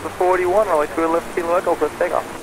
Delta 41, runway 2 left kilo echo, press takeoff.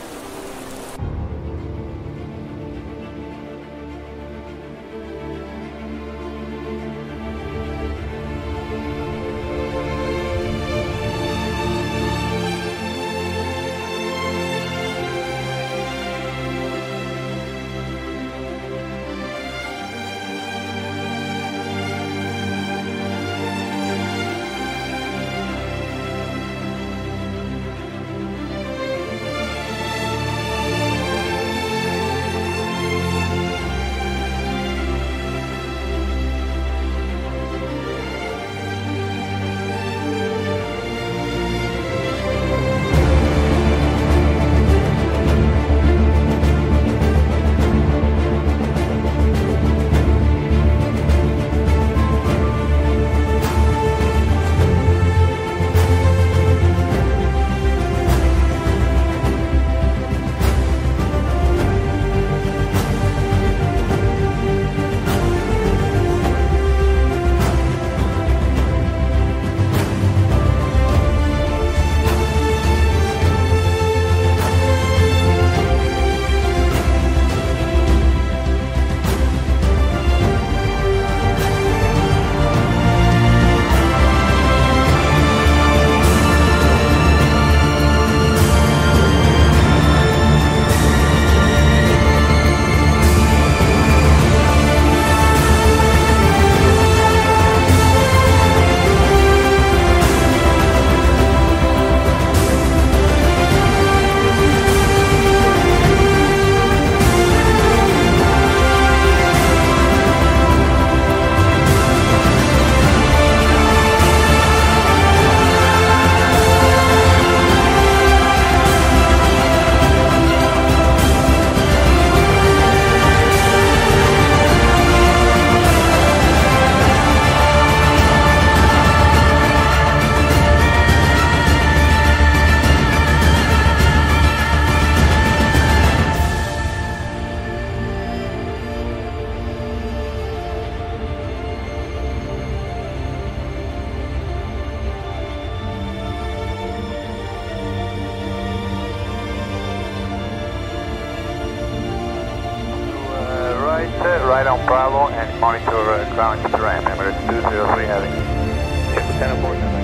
Right on Bravo and monitor ground terrain. Emirates 203 heading.